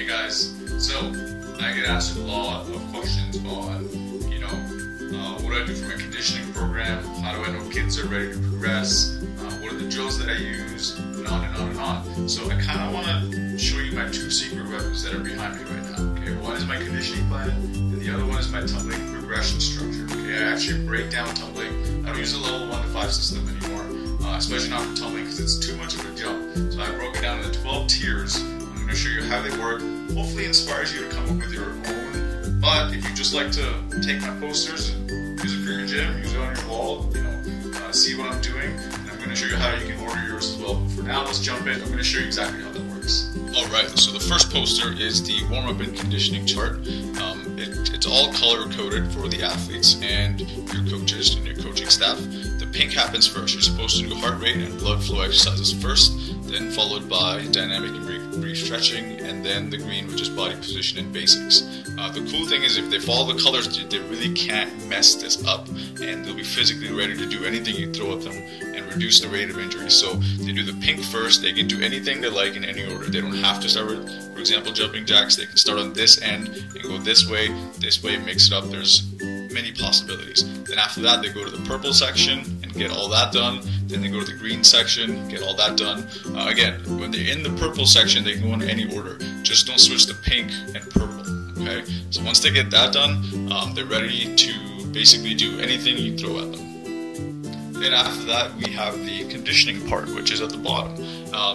Hey guys, so I get asked a lot of questions on, what do I do for my conditioning program? How do I know kids are ready to progress? What are the drills that I use? And on and on and on. So I kind of want to show you my two secret weapons that are behind me right now. Okay, one is my conditioning plan, and the other one is my tumbling progression structure. Okay, I actually break down tumbling. I don't use a level 1 to 5 system anymore, especially not for tumbling because it's too much of a jump. So I broke it down into 12 tiers. I'm going to show you how they work. Hopefully, it inspires you to come up with your own. But if you just like to take my posters and use it for your gym, use it on your wall, see what I'm doing. And I'm going to show you how you can order yours as well. But for now, let's jump in. I'm going to show you exactly how that works. Alright, so the first poster is the warm-up and conditioning chart. It's all color-coded for the athletes and your coaches and your coaching staff. The pink happens first. You're supposed to do heart rate and blood flow exercises first, then followed by dynamic and brief stretching, and then the green, which is body position and basics. The cool thing is if they follow the colors, they really can't mess this up, and they'll be physically ready to do anything you throw at them and reduce the rate of injury. So they do the pink first. They can do anything they like in any order. They don't have to start with, for example, jumping jacks. They can start on this end and go this way, mix it up. There's many possibilities. Then after that, they go to the purple section and get all that done. Then they go to the green section, get all that done. Again, when they're in the purple section, they can go in any order. Just don't switch to pink and purple, okay? So once they get that done, they're ready to basically do anything you throw at them. Then after that, we have the conditioning part, which is at the bottom.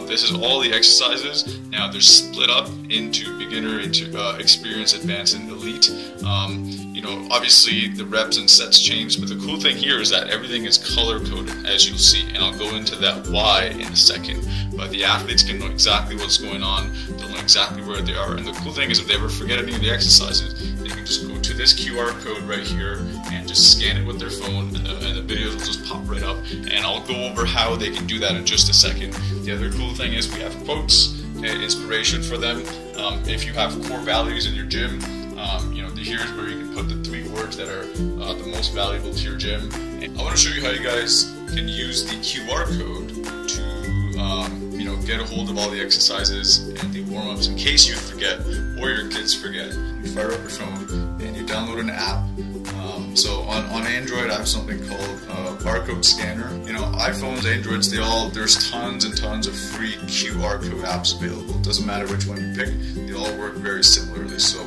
This is all the exercises. Now they're split up into beginner, into experienced, advanced, and elite. Obviously the reps and sets change, but the cool thing here is that everything is color-coded, as you'll see, and I'll go into that why in a second. But the athletes can know exactly what's going on, they'll know exactly where they are, and the cool thing is if they ever forget any of the exercises, they can just go to this QR code right here and just scan it with their phone, and the videos will just pop right up, and I'll go over how they can do that in just a second. The other cool thing is we have quotes and inspiration for them. If you have core values in your gym, here's where you can put the 3 words that are the most valuable to your gym. And I want to show you how you guys can use the QR code to get a hold of all the exercises and the warm-ups in case you forget or your kids forget. You fire up your phone and you download an app. So on Android, I have something called barcode scanner. iPhones, Androids, there's tons and tons of free QR code apps available. It doesn't matter which one you pick, they all work very similarly. So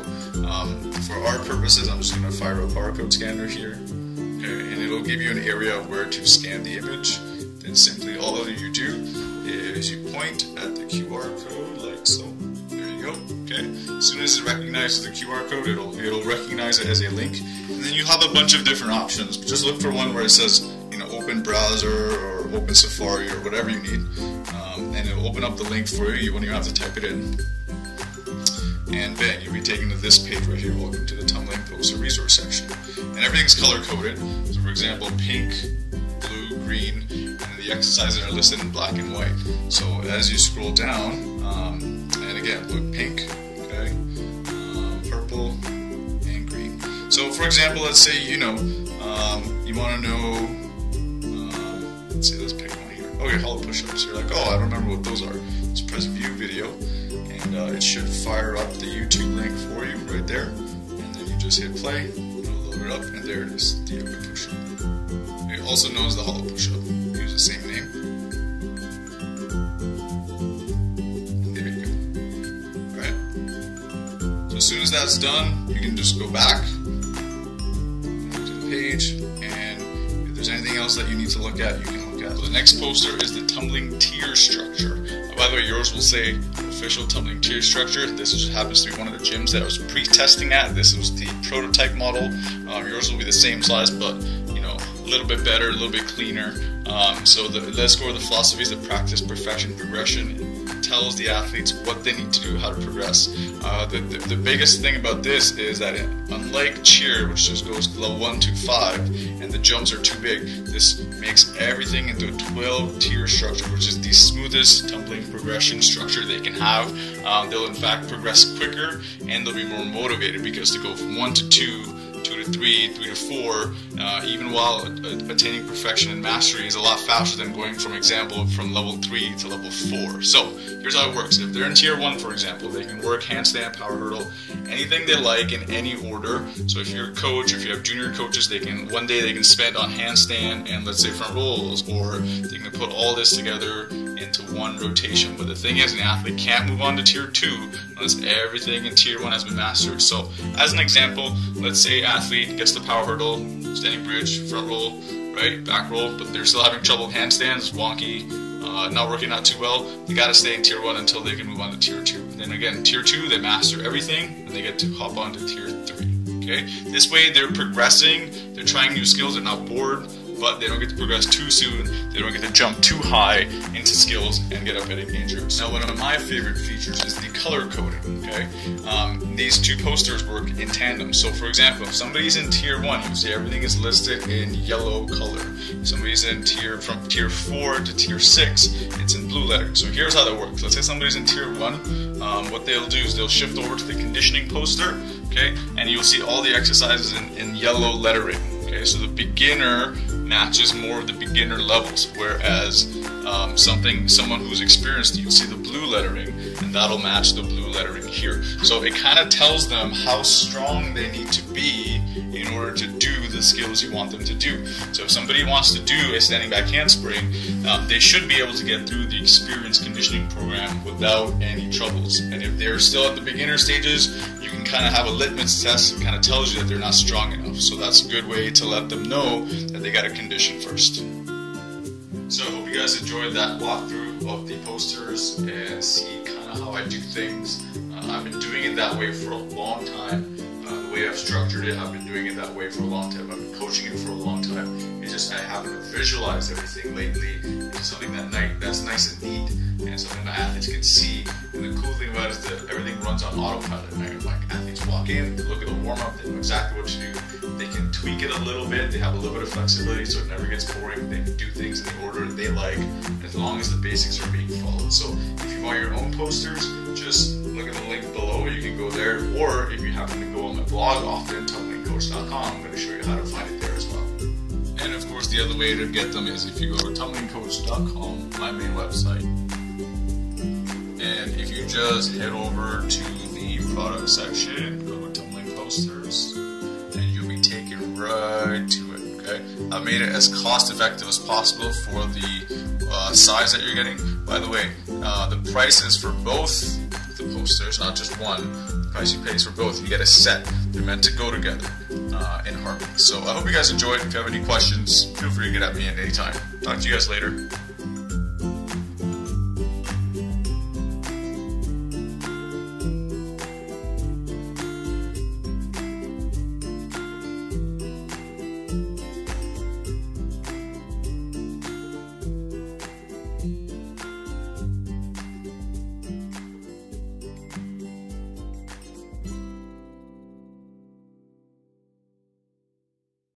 for our purposes, I'm just going to fire a barcode scanner here, and it'll give you an area where to scan the image. Then simply all that you do is you point at the QR code like so. There you go. Okay. As soon as it recognizes the QR code, it'll recognize it as a link, and then you have a bunch of different options. But just look for one where it says open browser or open Safari or whatever you need, and it'll open up the link for you. You won't even have to type it in. And bang, you'll be taken to this page right here. Welcome to the Tumbling Poster Resource section. And everything's color-coded. So for example, pink, blue, green, and the exercises are listed in black and white. So as you scroll down, and again, look, pink, okay, purple, and green. So for example, let's say, you want to know, let's see, let's pick one here. Okay, hollow push-ups. You're like, oh, I don't remember what those are. Let's press view video. And it should fire up the YouTube link for you right there, and then you just hit play, it'll load it up, and there it is, the yoga push-up. It also knows the hollow push-up, use the same name. There you go. Alright, so as soon as that's done, you can just go back to the page, and if there's anything else that you need to look at, you can look at. So the next poster is the tumbling tier structure. By the way, yours will say official tumbling tier structure. This just happens to be one of the gyms that I was pre-testing at. This was the prototype model. Yours will be the same size, but a little bit better, a little bit cleaner. So let's go over the philosophies of practice, perfection, progression. It tells the athletes what they need to do, how to progress. The biggest thing about this is that unlike cheer, which just goes level 1 to 5, and the jumps are too big, this makes everything into a 12-tier structure, which is the smoothest tumbling progression structure they can have. They'll in fact progress quicker, and they'll be more motivated because to go from 1 to 2 2 to 3, 3 to 4, even while attaining perfection and mastery, is a lot faster than going, for example, from level 3 to level 4. So here's how it works. If they're in tier 1, for example, they can work handstand, power hurdle, anything they like in any order. So if you're a coach, if you have junior coaches, they can, one day they can spend on handstand and let's say front rolls, or they can put all this together into one rotation. But the thing is, an athlete can't move on to tier 2 unless everything in tier 1 has been mastered. So as an example, let's say athlete gets the power hurdle, standing bridge, front roll, right, back roll, but they're still having trouble with handstands, wonky, not working out too well. They gotta stay in tier 1 until they can move on to tier 2. Then again, tier 2, they master everything, and they get to hop on to tier 3. Okay, this way they're progressing, they're trying new skills, they're not bored, but they don't get to progress too soon, they don't get to jump too high into skills and get up getting injured. Now, one of my favorite features is the color coding, okay? These two posters work in tandem. So for example, if somebody's in tier 1, you see everything is listed in yellow color. If somebody's in from tier 4 to tier 6, it's in blue letters. So here's how that works. Let's say somebody's in tier 1, what they'll do is they'll shift over to the conditioning poster, okay? And you'll see all the exercises in yellow lettering, okay? So the beginner matches more of the beginner levels, whereas someone who's experienced, you'll see the blue lettering, and that'll match the blue lettering here. So it kind of tells them how strong they need to be in order to do the skills you want them to do. So if somebody wants to do a standing back handspring, they should be able to get through the experience conditioning program without any troubles. And if they're still at the beginner stages, you can kind of have a litmus test that kind of tells you that they're not strong enough. So that's a good way to let them know that they got to condition first. So I hope you guys enjoyed that walkthrough of the posters and see kind of how I do things. I've been doing it that way for a long time. The way I've structured it, I've been doing it that way for a long time. I've been coaching it for a long time. It's just I happen to visualize everything lately. It's something that's nice and neat, and something that athletes can see. And the cool thing about it is that everything runs on autopilot. Like athletes walk in, they look at the warm-up, they know exactly what to do. They can tweak it a little bit. They have a little bit of flexibility, so it never gets boring. They can do things in the order they like, as long as the basics are being followed. So if you want your own posters, just look at the link below. You can go there, or if you happen to go on my blog often, tumblingcoach.com, I'm going to show you how to find it there as well. And of course, the other way to get them is if you go to tumblingcoach.com, my main website. And if you just head over to the product section, go to Tumbling Posters, and you'll be taken right to it, okay? I made it as cost effective as possible for the size that you're getting. By the way, the price is for both the posters, not just one. The price you pay is for both. You get a set. They're meant to go together in harmony. So I hope you guys enjoyed. If you have any questions, feel free to get at me at any time. Talk to you guys later.